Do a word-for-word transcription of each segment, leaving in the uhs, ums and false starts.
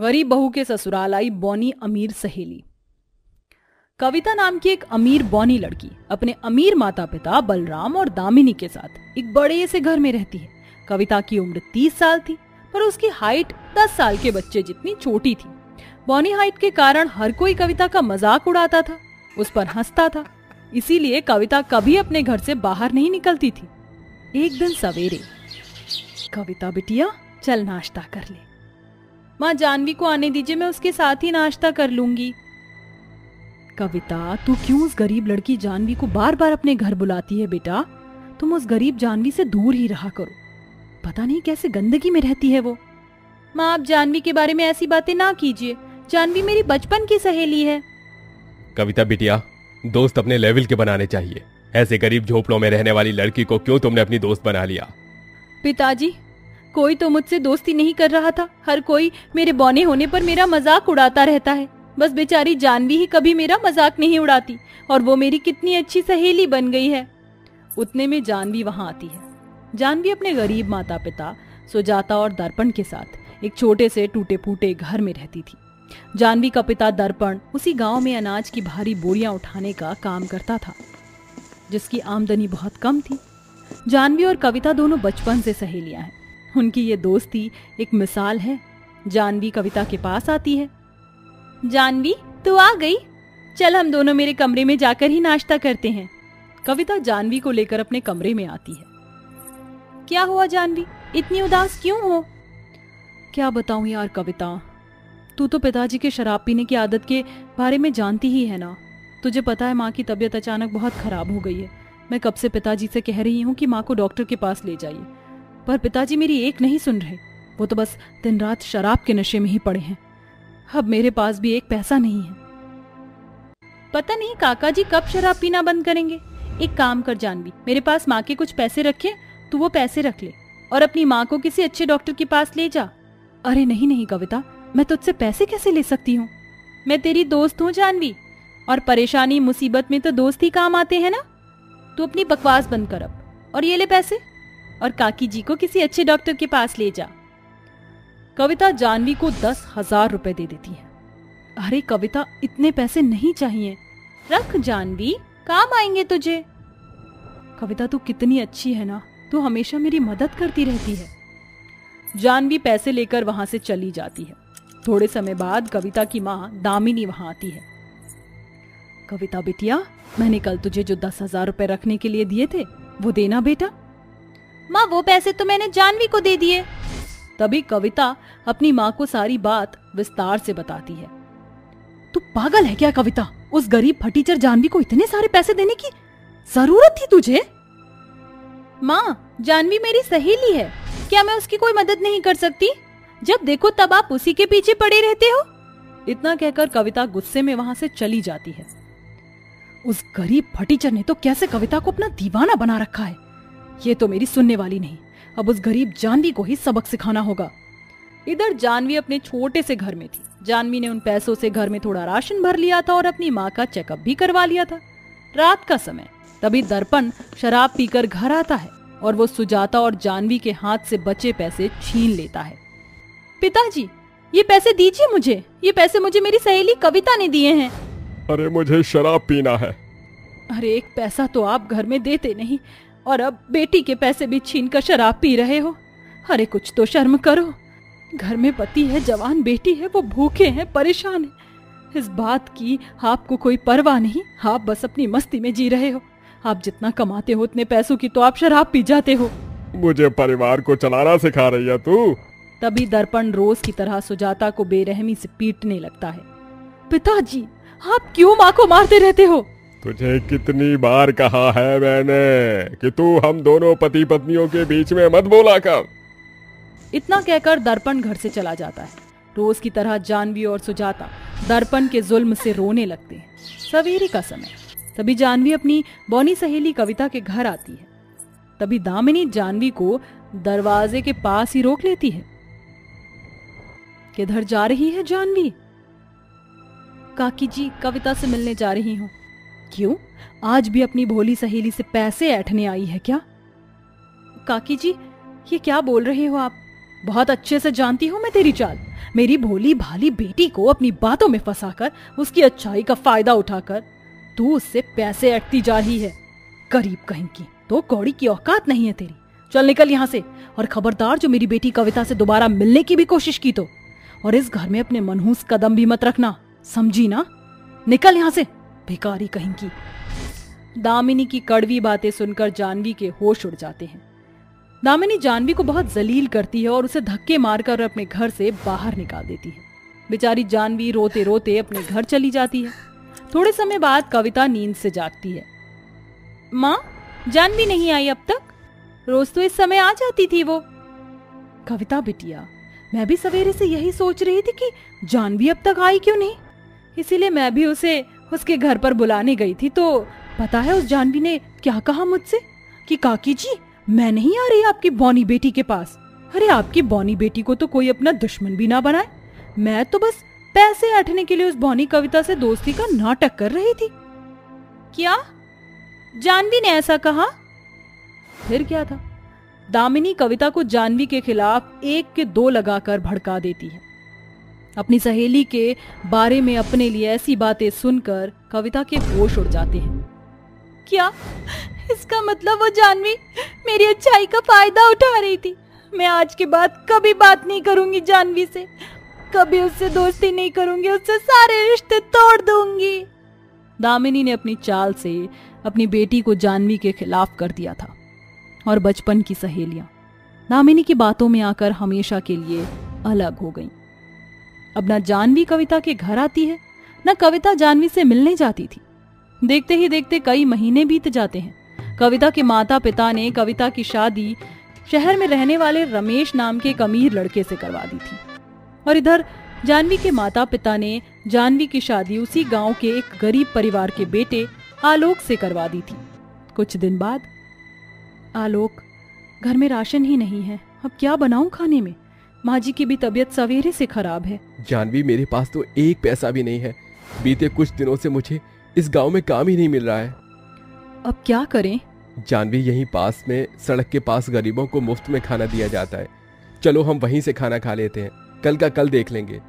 गरीब बहू के ससुराल आई बौनी अमीर सहेली। कविता नाम की एक अमीर बौनी लड़की अपने अमीर माता पिता बलराम और दामिनी के साथ एक बड़े से घर में रहती है। कविता की उम्र तीस साल थी पर उसकी हाइट दस साल के बच्चे जितनी छोटी थी। बौनी हाइट के कारण हर कोई कविता का मजाक उड़ाता था, उस पर हंसता था, इसीलिए कविता कभी अपने घर से बाहर नहीं निकलती थी। एक दिन सवेरे, कविता बिटिया चल नाश्ता कर ले। माँ जाह्नवी को आने दीजिए, मैं उसके साथ ही नाश्ता कर लूंगी। कविता, तू क्यों उस गरीब लड़की जाह्नवी को बार बार अपने घर बुलाती है बेटा? तुम उस गरीब जाह्नवी से दूर ही रहा करो, पता नहीं कैसे गंदगी में रहती है वो। माँ आप जाह्नवी के बारे में ऐसी बातें ना कीजिए, जाह्नवी मेरी बचपन की सहेली है। कविता बिटिया, दोस्त अपने लेवल के बनाने चाहिए, ऐसे गरीब झोपड़ों में रहने वाली लड़की को क्यों तुमने अपनी दोस्त बना लिया? पिताजी, कोई तो मुझसे दोस्ती नहीं कर रहा था, हर कोई मेरे बौने होने पर मेरा मजाक उड़ाता रहता है। बस बेचारी जाह्नवी ही कभी मेरा मजाक नहीं उड़ाती और वो मेरी कितनी अच्छी सहेली बन गई है। उतने में जाह्नवी वहां आती है। जाह्नवी अपने गरीब माता पिता सुजाता और दर्पण के साथ एक छोटे से टूटे फूटे घर में रहती थी। जाह्नवी का पिता दर्पण उसी गांव में अनाज की भारी बोरियां उठाने का काम करता था, जिसकी आमदनी बहुत कम थी। जाह्नवी और कविता दोनों बचपन से सहेलियां हैं। उनकी ये दोस्ती एक मिसाल है। जाह्नवी कविता के पास आती है। जाह्नवी, तू आ गई? चल हम दोनों मेरे कमरे में जाकर ही नाश्ता करते हैं। कविता जाह्नवी को लेकर अपने कमरे में आती है। क्या हुआ जाह्नवी, इतनी उदास क्यों हो? क्या बताऊं यार कविता, तू तो पिताजी के शराब पीने की आदत के बारे में जानती ही है ना। तुझे पता है माँ की तबीयत अचानक बहुत खराब हो गई है। मैं कब से पिताजी से कह रही हूँ कि माँ को डॉक्टर के पास ले जाइए, पर पिताजी मेरी एक नहीं सुन रहे। वो तो बस दिन रात शराब के नशे में ही पड़े हैं। अब मेरे पास भी एक पैसा नहीं है। पता नहीं काका जी कब शराब पीना बंद करेंगे। एक काम कर जाह्नवी, मेरे पास माँ के कुछ पैसे रखे, तू वो पैसे रख ले और अपनी माँ को किसी अच्छे डॉक्टर के पास ले जा। अरे नहीं नहीं कविता, मैं तुझसे पैसे कैसे ले सकती हूँ? मैं तेरी दोस्त हूँ जाह्नवी, और परेशानी मुसीबत में तो दोस्त ही काम आते हैं ना। तू अपनी बकवास बंद कर अब, और ये ले पैसे, और काकी जी को किसी अच्छे डॉक्टर के पास ले जा। कविता जाह्नवी को दस हजार रुपए दे देती है। अरे कविता, इतने पैसे नहीं चाहिए, रख जाह्नवी, काम आएंगे तुझे। कविता तू कितनी अच्छी है ना, तू हमेशा मेरी मदद करती रहती है। जाह्नवी पैसे लेकर वहां से चली जाती है। थोड़े समय बाद कविता की माँ दामिनी वहां आती है। कविता बेटिया, मैंने कल तुझे जो दस हजार रुपए रखने के लिए दिए थे वो देना बेटा। माँ वो पैसे तो मैंने जाह्नवी को दे दिए। तभी कविता अपनी माँ को सारी बात विस्तार से बताती है। तू पागल है क्या कविता? उस गरीब फटीचर जाह्नवी को इतने सारे पैसे देने की जरूरत थी तुझे? माँ जाह्नवी मेरी सहेली है, क्या मैं उसकी कोई मदद नहीं कर सकती? जब देखो तब आप उसी के पीछे पड़े रहते हो। इतना कहकर कविता गुस्से में वहां से चली जाती है। उस गरीब फटीचर ने तो कैसे कविता को अपना दीवाना बना रखा है। ये तो मेरी सुनने वाली नहीं, अब उस गरीब जाह्नवी को ही सबक सिखाना होगा। इधर जाह्नवी अपने छोटे से घर में थी। जाह्नवी ने उन पैसों से घर में थोड़ा राशन भर लिया था और अपनी माँ का चेकअप भी करवा लिया था। रात का समय, तभी दर्पण शराब पीकर घर आता है और वो सुजाता और जाह्नवी के हाथ से बचे पैसे छीन लेता है। पिताजी ये पैसे दीजिए मुझे, ये पैसे मुझे मेरी सहेली कविता ने दिए हैं। अरे मुझे शराब पीना है। अरे एक पैसा तो आप घर में देते नहीं, और अब बेटी के पैसे भी छीनकर शराब पी रहे हो। अरे कुछ तो शर्म करो, घर में पति है, जवान बेटी है, वो भूखे हैं, परेशान है। इस बात की आपको कोई परवाह नहीं, आप बस अपनी मस्ती में जी रहे हो। आप जितना कमाते हो उतने पैसों की तो आप शराब पी जाते हो। मुझे परिवार को चलाना सिखा रही है तू। तभी दर्पण रोज की तरह सुजाता को बेरहमी से पीटने लगता है। पिताजी आप क्यों माँ को मारते रहते हो? तुझे कितनी बार कहा है मैंने कि तू हम दोनों पति पत्नियों के बीच में मत बोला कर। इतना कहकर दर्पण घर से चला जाता है। रोज की तरह जाह्नवी और सुजाता दर्पण के जुल्म से रोने लगते हैं। सवेरे का समय, तभी जाह्नवी अपनी बौनी सहेली कविता के घर आती है। तभी दामिनी जाह्नवी को दरवाजे के पास ही रोक लेती है। किधर जा रही है जाह्नवी? काकी जी कविता से मिलने जा रही हूँ। क्यों, आज भी अपनी भोली सहेली से पैसे ऐठने आई है क्या? काकी जी ये क्या बोल रहे हो आप? बहुत अच्छे से जानती हूँ मैं तेरी चाल। मेरी भोली भाली बेटी को अपनी बातों में फंसाकर, उसकी अच्छाई का फायदा उठाकर तू उससे पैसे अटती जा रही है। गरीब कहीं की तो कौड़ी की औकात नहीं है तेरी। चल निकल यहाँ से, और खबरदार जो मेरी बेटी कविता से दोबारा मिलने की भी कोशिश की तो, और इस घर में अपने मनहूस कदम भी मत रखना, समझी ना? निकल यहाँ से, भिखारी कहीं की। दामिनी की कड़वी बातें सुनकर जाह्नवी के होश उड़ जाते हैं। दामिनी जाह्नवी को बहुत जलील करती है और उसे धक्के मारकर अपने घर से बाहर निकाल देती है। बेचारी जाह्नवी रोते रोते अपने घर चली जाती है। थोड़े समय बाद कविता नींद से जागती है। माँ, जाह्नवी नहीं आई अब तक? रोज तो इस समय आ जाती थी वो। कविता बिटिया, मैं भी सवेरे से यही सोच रही थी कि जाह्नवी अब तक आई क्यों नहीं, इसीलिए मैं भी उसे उसके घर पर बुलाने गई थी। तो पता है उस जाह्नवी ने क्या कहा मुझसे कि काकी जी मैं नहीं आ रही आपकी बौनी बेटी के पास। अरे आपकी बौनी बेटी को तो कोई अपना दुश्मन भी ना बनाए। मैं तो बस पैसे ऐंठने के लिए उस बौनी कविता से दोस्ती का नाटक कर रही थी। क्या जाह्नवी ने ऐसा कहा? फिर क्या था, दामिनी कविता को जाह्नवी के खिलाफ एक के दो लगाकर भड़का देती है। अपनी सहेली के बारे में अपने लिए ऐसी बातें सुनकर कविता के होश उड़ जाते हैं। क्या इसका मतलब वो जाह्नवी मेरी अच्छाई का फायदा उठा रही थी? मैं आज के बाद कभी बात नहीं करूंगी जाह्नवी से, कभी उससे दोस्ती नहीं करूंगी, उससे सारे रिश्ते तोड़ दूंगी। दामिनी ने अपनी चाल से अपनी बेटी को जाह्नवी के खिलाफ कर दिया था, और बचपन की सहेलियां दामिनी की बातों में आकर हमेशा के लिए अलग हो गईं। अब ना जाह्नवी कविता के घर आती है, ना कविता जाह्नवी से मिलने जाती थी। देखते ही देखते कई महीने बीत जाते हैं। कविता के माता पिता ने कविता की शादी शहर में रहने वाले रमेश नाम के एक अमीर लड़के से करवा दी थी, और इधर जाह्नवी के माता पिता ने जाह्नवी की शादी उसी गांव के एक गरीब परिवार के बेटे आलोक से करवा दी थी। कुछ दिन बाद, आलोक, घर में राशन ही नहीं है, अब क्या बनाऊं खाने में? माँ जी की भी तबीयत सवेरे से खराब है। जाह्नवी, मेरे पास तो एक पैसा भी नहीं है। बीते कुछ दिनों से मुझे इस गांव में काम ही नहीं मिल रहा है। अब क्या करें? जाह्नवी, यहीं पास में सड़क के पास गरीबों को मुफ्त में खाना दिया जाता है। चलो हम वहीं से खाना खा लेते हैं, कल का कल देख लेंगे।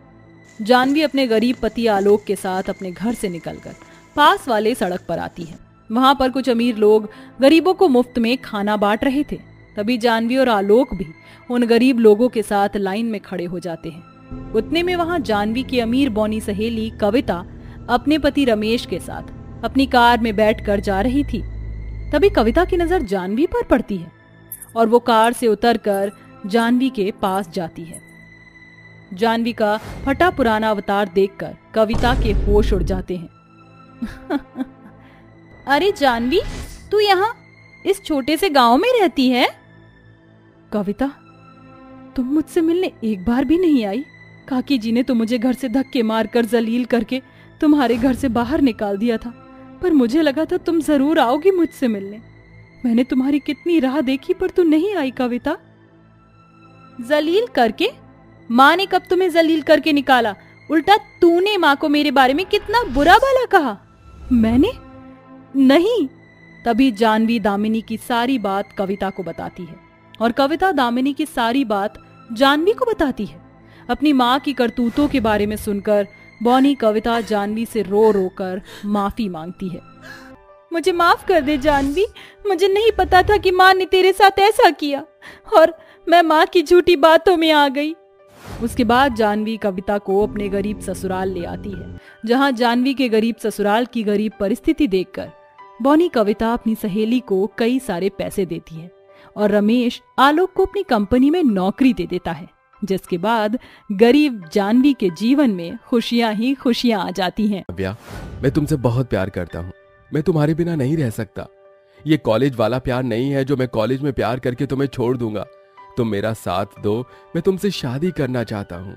जाह्नवी अपने गरीब पति आलोक के साथ अपने घर से निकलकर पास वाले सड़क पर आती है। वहां पर कुछ अमीर लोग गरीबों को मुफ्त में खाना बांट रहे थे। तभी जाह्नवी और आलोक भी उन गरीब लोगों के साथ लाइन में खड़े हो जाते हैं। उतने में वहां जाह्नवी की अमीर बौनी सहेली कविता अपने पति रमेश के साथ अपनी कार में बैठकर जा रही थी। तभी कविता की नजर जाह्नवी पर पड़ती है, और वो कार से उतरकर जाह्नवी के पास जाती है। जाह्नवी का फटा पुराना अवतार देखकर कविता के होश उड़ जाते हैं। अरे जाह्नवी, तू यहाँ इस छोटे से गांव में रहती है? कविता, तुम मुझसे मिलने एक बार भी नहीं आई। काकी जी ने तो मुझे घर से धक्के मारकर जलील करके तुम्हारे घर से बाहर निकाल दिया था, पर मुझे लगा था तुम जरूर आओगी मुझसे मिलने। मैंने तुम्हारी कितनी राह देखी, पर तू नहीं आई कविता। जलील करके? माँ ने कब तुम्हें जलील करके निकाला? उल्टा तूने माँ को मेरे बारे में कितना बुरा भला कहा। मैंने नहीं। तभी जाह्नवी दामिनी की सारी बात कविता को बताती है, और कविता दामिनी की सारी बात जाह्नवी को बताती है। अपनी माँ की करतूतों के बारे में सुनकर बौनी कविता जाह्नवी से रो रो कर माफी मांगती है। मुझे माफ कर दे जाह्नवी, मुझे नहीं पता था कि माँ ने तेरे साथ ऐसा किया, और मैं माँ की झूठी बातों में आ गई। उसके बाद जाह्नवी कविता को अपने गरीब ससुराल ले आती है, जहां जाह्नवी के गरीब ससुराल की गरीब परिस्थिति देखकर बौनी कविता अपनी सहेली को कई सारे पैसे देती है, और रमेश आलोक को अपनी कंपनी में नौकरी दे देता है, जिसके बाद गरीब जाह्नवी के जीवन में खुशियां ही खुशियां आ जाती हैं। नव्या, मैं तुमसे बहुत प्यार करता हूँ, मैं तुम्हारे बिना नहीं रह सकता। ये कॉलेज वाला प्यार नहीं है जो मैं कॉलेज में प्यार करके तुम्हें छोड़ दूंगा। तुम मेरा साथ दो, मैं तुमसे शादी करना चाहता हूँ।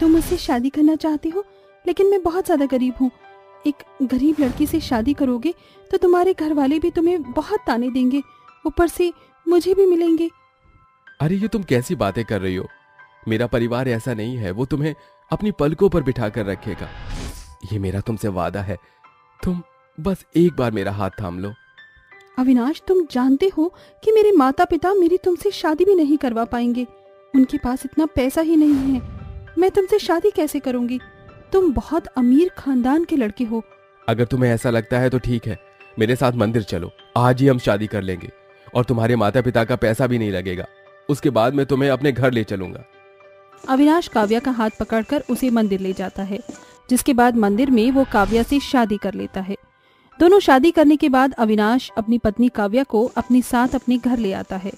तुम मुझसे शादी करना चाहते हो, लेकिन मैं बहुत ज्यादा गरीब हूँ। एक गरीब लड़की से शादी करोगे तो तुम्हारे घर वाले भी तुम्हें बहुत ताने देंगे, ऊपर से मुझे भी मिलेंगे। अरे ये तुम कैसी बातें कर रही हो? मेरा परिवार ऐसा नहीं है, वो तुम्हें अपनी पलकों पर बिठा कर रखेगा। ये मेरा तुमसे वादा है, तुम बस एक बार मेरा हाथ थाम लो। अविनाश, तुम जानते हो कि मेरे माता पिता मेरी तुमसे शादी भी नहीं करवा पाएंगे। उनके पास इतना पैसा ही नहीं है। मैं तुमसे शादी कैसे करूंगी? तुम बहुत अमीर खानदान के लड़के हो। अगर तुम्हें ऐसा लगता है तो ठीक है, मेरे साथ मंदिर चलो, आज ही हम शादी कर लेंगे और तुम्हारे माता पिता का पैसा भी नहीं लगेगा। उसके बाद मैं तुम्हें अपने घर ले चलूंगा। अविनाश काव्या का हाथ पकड़कर उसे मंदिर ले जाता है, जिसके बाद मंदिर में वो काव्या से शादी कर लेता है। दोनों शादी करने के बाद अविनाश अपनी पत्नी काव्या को अपने साथ अपने घर ले आता है,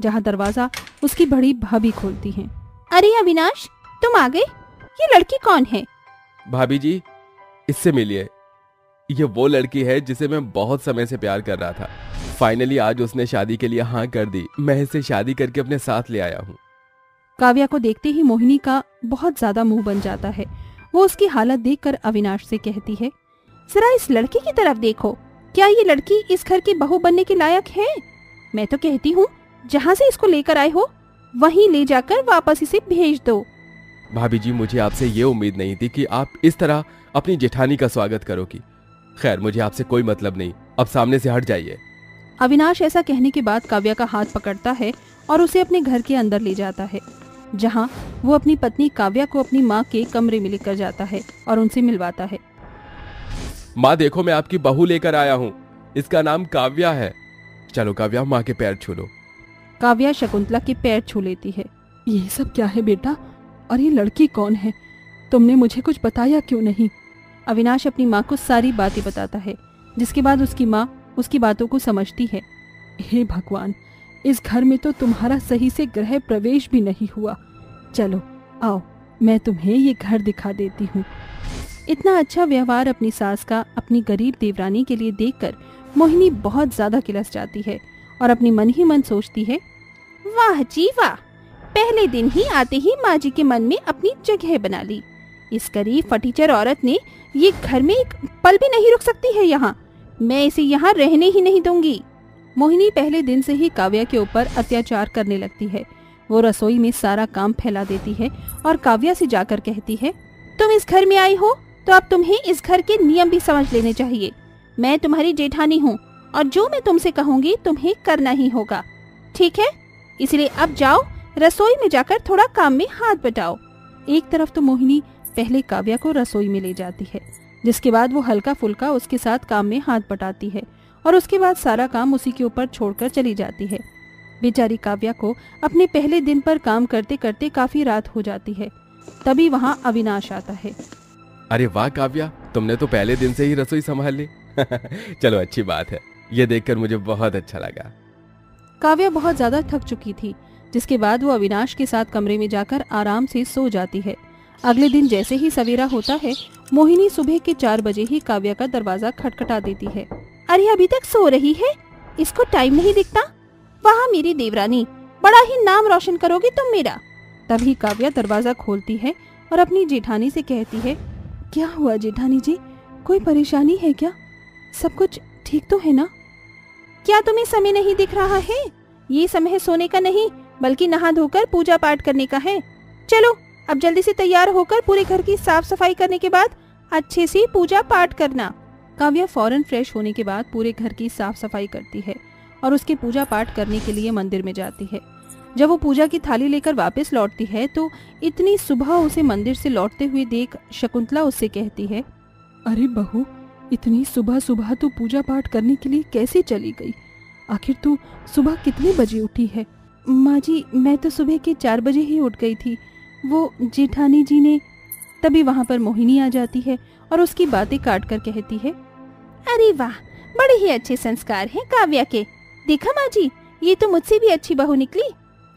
जहाँ दरवाजा उसकी बड़ी भाभी खोलती हैं। अरे अविनाश, तुम आ गए? ये लड़की कौन है? भाभी जी, इससे मिलिए। ये वो लड़की है जिसे मैं बहुत समय से प्यार कर रहा था। फाइनली आज उसने शादी के लिए हाँ कर दी। मैं इसे शादी करके अपने साथ ले आया हूँ। काव्या को देखते ही मोहिनी का बहुत ज्यादा मुंह बन जाता है। वो उसकी हालत देखकर अविनाश से कहती है, जरा इस लड़की की तरफ देखो, क्या ये लड़की इस घर की बहू बनने के लायक है? मैं तो कहती हूँ जहाँ से इसको लेकर आए हो वहीं ले जाकर वापस इसे भेज दो। भाभी जी, मुझे आपसे ये उम्मीद नहीं थी कि आप इस तरह अपनी जेठानी का स्वागत करोगी। खैर, मुझे आपसे कोई मतलब नहीं, अब सामने से हट जाइए। अविनाश ऐसा कहने के बाद काव्या का हाथ पकड़ता है और उसे अपने घर के अंदर ले जाता है, जहां वो अपनी पत्नी काव्या को अपनी माँ के कमरे में लेकर जाता है और उनसे मिलवाता है। माँ देखो, मैं आपकी बहू लेकर आया हूँ, इसका नाम काव्या है। चलो काव्या, माँ के पैर छू लो। काव्या शकुंतला के पैर छू लेती है। ये सब क्या है बेटा, और ये लड़की कौन है? तुमने मुझे कुछ बताया क्यों नहीं? अविनाश अपनी माँ को सारी बातें बताता है, जिसके बाद उसकी माँ उसकी बातों को समझती है। हे भगवान, इस घर में तो तुम्हारा सही से गृह प्रवेश भी नहीं हुआ। चलो आओ, मैं तुम्हें ये घर दिखा देती हूँ। इतना अच्छा व्यवहार अपनी सास का अपनी गरीब देवरानी के लिए देखकर मोहिनी बहुत ज्यादा किलस जाती है और अपनी मन ही मन सोचती है, वाह जी वाह, पहले दिन ही आते ही माँ जी के मन में अपनी जगह बना ली। इस गरीब फटीचर औरत ने ये घर में एक पल भी नहीं रुक सकती है। यहाँ मैं इसे यहाँ रहने ही नहीं दूंगी। मोहिनी पहले दिन से ही काव्या के ऊपर अत्याचार करने लगती है। वो रसोई में सारा काम फैला देती है और काव्या से जाकर कहती है, तुम इस घर में आई हो तो अब तुम्हें इस घर के नियम भी समझ लेने चाहिए। मैं तुम्हारी जेठानी हूँ और जो मैं तुमसे कहूँगी तुम्हें करना ही होगा, ठीक है? इसलिए अब जाओ, रसोई में जाकर थोड़ा काम में हाथ बटाओ। एक तरफ तो मोहिनी पहले काव्या को रसोई में ले जाती है, जिसके बाद वो हल्का फुल्का उसके साथ काम में हाथ बटाती है और उसके बाद सारा काम उसी के ऊपर छोड़कर चली जाती है। बेचारी काव्या को अपने पहले दिन पर काम करते करते काफी रात हो जाती है। तभी वहाँ अविनाश आता है। अरे वाह काव्या, तुमने तो पहले दिन से ही रसोई संभाल ली। चलो अच्छी बात है, ये देखकर मुझे बहुत अच्छा लगा। काव्या बहुत ज्यादा थक चुकी थी, जिसके बाद वो अविनाश के साथ कमरे में जाकर आराम से सो जाती है। अगले दिन जैसे ही सवेरा होता है, मोहिनी सुबह के चार बजे ही काव्या का दरवाजा खटखटा देती है। अरे अभी तक सो रही है, इसको टाइम नहीं दिखता? वहाँ मेरी देवरानी, बड़ा ही नाम रोशन करोगी तुम मेरा। तभी काव्या दरवाजा खोलती है और अपनी जेठानी से कहती है, क्या हुआ जेठानी जी, कोई परेशानी है क्या? सब कुछ ठीक तो है ना? क्या तुम्हें समय नहीं दिख रहा है? ये समय सोने का नहीं बल्कि नहा धोकर पूजा पाठ करने का है। चलो अब जल्दी से तैयार होकर पूरे घर की साफ सफाई करने के बाद अच्छे से पूजा पाठ करना। काव्या फौरन फ्रेश होने के बाद पूरे घर की साफ सफाई करती है और उसके पूजा पाठ करने के लिए मंदिर में जाती है। जब वो पूजा की थाली लेकर वापस लौटती है तो इतनी सुबह उसे मंदिर से लौटते हुए देख शकुंतला उससे कहती है, अरे बहू, इतनी सुबह सुबह तू पूजा पाठ करने के लिए कैसे चली गई? आखिर तू सुबह कितने बजे उठी है? माँ जी, मैं तो सुबह के चार बजे ही उठ गई थी, वो जेठानी जी ने। तभी वहाँ पर मोहिनी आ जाती है और उसकी बातें काट कर कहती है, अरे वाह, बड़े ही अच्छे संस्कार हैं काव्या के। देखा माँ जी, ये तो मुझसे भी अच्छी बहू निकली।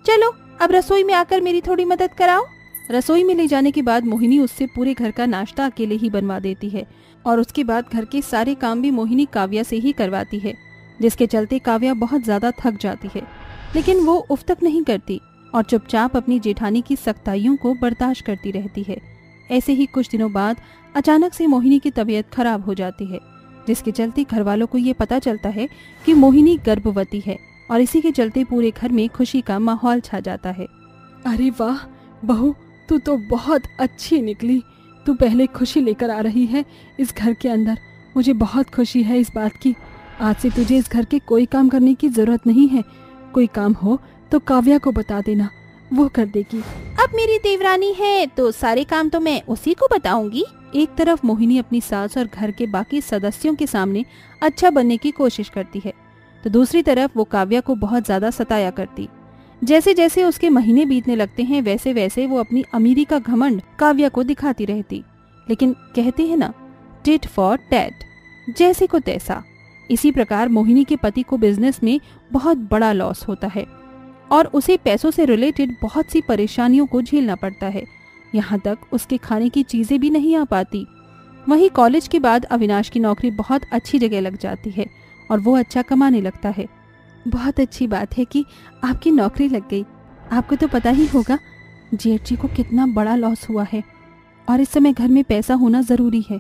चलो अब रसोई में आकर मेरी थोड़ी मदद कराओ। रसोई में ले जाने के बाद मोहिनी उससे पूरे घर का नाश्ता अकेले ही बनवा देती है और उसके बाद घर के सारे काम भी मोहिनी काव्या से ही करवाती है, जिसके चलते काव्या बहुत ज्यादा थक जाती है। लेकिन वो उफ तक नहीं करती और चुपचाप अपनी जेठानी की सख्ताइयों को बर्दाश्त करती रहती है। ऐसे ही कुछ दिनों बाद अचानक से मोहिनी की तबीयत खराब हो जाती है, जिसके चलते घर वालों को ये पता चलता है कि मोहिनी गर्भवती है और इसी के चलते पूरे घर में खुशी का माहौल छा जाता है। अरे वाह बहू, तू तो बहुत अच्छी निकली। तू पहले खुशी लेकर आ रही है इस घर के अंदर, मुझे बहुत खुशी है इस बात की। आज से तुझे इस घर के कोई काम करने की जरूरत नहीं है। कोई काम हो तो काव्या को बता देना, वो कर देगी। अब मेरी देवरानी है तो सारे काम तो मैं उसी को बताऊंगी। एक तरफ मोहिनी अपनी सास और घर के बाकी सदस्यों के सामने अच्छा बनने की कोशिश करती है तो दूसरी तरफ वो काव्या को बहुत ज्यादा सताया करती। जैसे जैसे उसके महीने बीतने लगते हैं वैसे वैसे वो अपनी अमीरी का घमंड काव्या को दिखाती रहती। लेकिन कहते हैं ना, टिट फॉर टैट, जैसे को तैसा। इसी प्रकार मोहिनी के पति को बिजनेस में बहुत बड़ा लॉस होता है और उसे पैसों से रिलेटेड बहुत सी परेशानियों को झेलना पड़ता है। यहाँ तक उसके खाने की चीजें भी नहीं आ पाती। वहीं कॉलेज के बाद अविनाश की नौकरी बहुत अच्छी जगह लग जाती है और वो अच्छा कमाने लगता है। बहुत अच्छी बात है कि आपकी नौकरी लग गई। आपको तो पता ही होगा जेठ जी को कितना बड़ा लॉस हुआ है और इस समय घर में पैसा होना ज़रूरी है।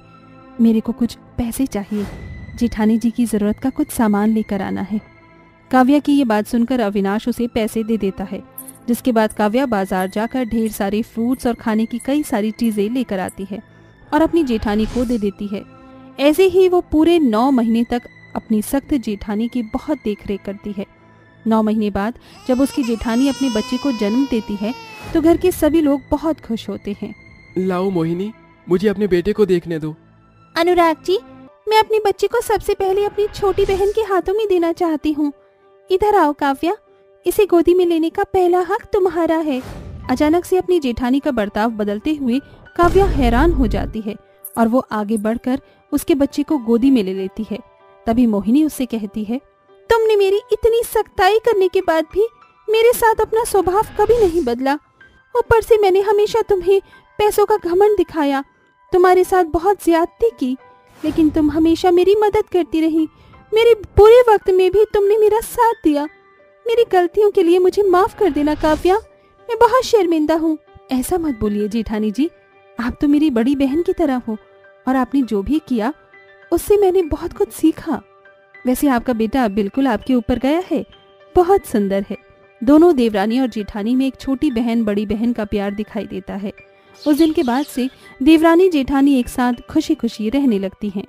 मेरे को कुछ पैसे चाहिए, जेठानी जी की ज़रूरत का कुछ सामान लेकर आना है। काव्या की ये बात सुनकर अविनाश उसे पैसे दे देता है, जिसके बाद काव्या बाजार जाकर ढेर सारे फ्रूट्स और खाने की कई सारी चीज़ें लेकर आती है और अपनी जेठानी को दे देती है। ऐसे ही वो पूरे नौ महीने तक अपनी सख्त जेठानी की बहुत देखरेख करती है। नौ महीने बाद जब उसकी जेठानी अपने बच्चे को जन्म देती है तो घर के सभी लोग बहुत खुश होते हैं। लाओ मोहिनी, मुझे अपने बेटे को देखने दो। अनुराग जी, मैं अपने बच्चे को सबसे पहले अपनी छोटी बहन के हाथों में देना चाहती हूँ। इधर आओ काव्या, इसे गोदी में लेने का पहला हक तुम्हारा है। अचानक से अपनी जेठानी का बर्ताव बदलते हुए काव्या हैरान हो जाती है और वो आगे बढ़कर उसके बच्चे को गोदी में ले लेती है। तभी मोहिनी उससे कहती है, तुमने मेरी इतनी सख्ताई करने के बाद भी मेरे साथ अपना स्वभाव कभी नहीं बदला। ऊपर से मैंने हमेशा तुम्हें पैसों का घमंड दिखाया, तुम्हारे साथ बहुत ज्यादती की, लेकिन तुम हमेशा मेरी मदद करती रही। मेरे बुरे वक्त में भी तुमने मेरा साथ दिया। मेरी गलतियों के लिए मुझे माफ कर देना काव्या, मैं बहुत शर्मिंदा हूँ। ऐसा मत बोलिए जेठानी जी, आप तो मेरी बड़ी बहन की तरह हो और आपने जो भी किया उससे मैंने बहुत कुछ सीखा। वैसे आपका बेटा बिल्कुल आपके ऊपर गया है, बहुत सुंदर है। दोनों देवरानी और जेठानी में एक छोटी बहन बड़ी बहन का प्यार दिखाई देता है। उस दिन के बाद से देवरानी जेठानी एक साथ खुशी खुशी रहने लगती हैं।